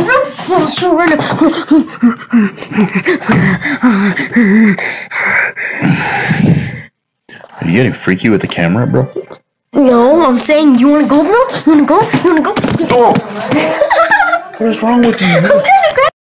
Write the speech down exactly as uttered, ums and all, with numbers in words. oproep? Oh, sorry. Are you getting freaky with the camera, bro? No, I'm saying you wanna go, bro? You wanna go? You wanna go? You wanna go? Oh. What is wrong with you?